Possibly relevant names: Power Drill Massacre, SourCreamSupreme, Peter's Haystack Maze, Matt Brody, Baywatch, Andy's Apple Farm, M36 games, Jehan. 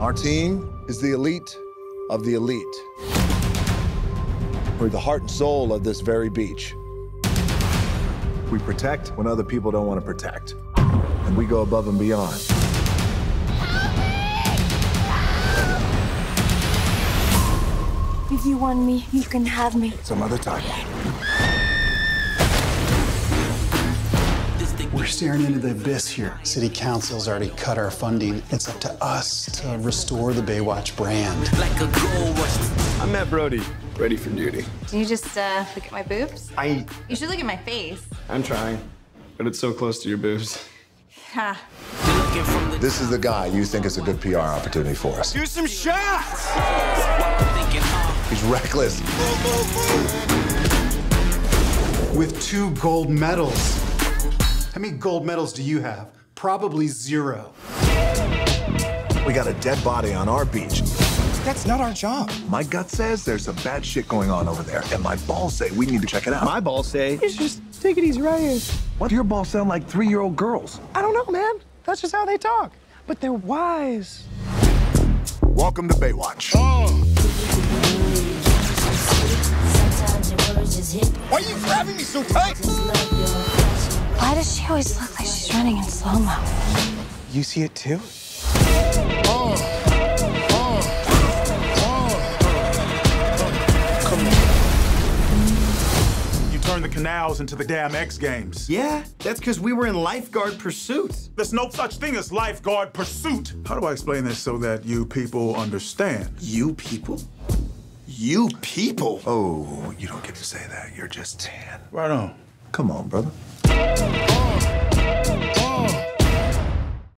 Our team is the elite of the elite. We're the heart and soul of this very beach. We protect when other people don't want to protect. And we go above and beyond. Help me! If you want me, you can have me. Some other time. We're staring into the abyss here. City Council's already cut our funding. It's up to us to restore the Baywatch brand. Like a gold rush. I'm Matt Brody, ready for duty. Can you just look at my boobs? You should look at my face. I'm trying, but it's so close to your boobs. Yeah. This is the guy you think is a good PR opportunity for us. Do some shots! He's reckless. With 2 gold medals. How many gold medals do you have? Probably 0. We got a dead body on our beach. That's not our job. My gut says there's some bad shit going on over there, and my balls say we need to check it out. My balls say, you should just take it easy right here. What do your balls sound like 3-year-old girls? I don't know, man. That's just how they talk. But they're wise. Welcome to Baywatch. Oh. Why are you grabbing me so tight? Why does she always look like she's running in slow-mo? You see it too? Come on. You turned the canals into the damn X Games. Yeah, that's because we were in lifeguard pursuit. There's no such thing as lifeguard pursuit. How do I explain this so that you people understand? You people? You people? Oh, you don't get to say that. You're just 10. Right on. Come on, brother.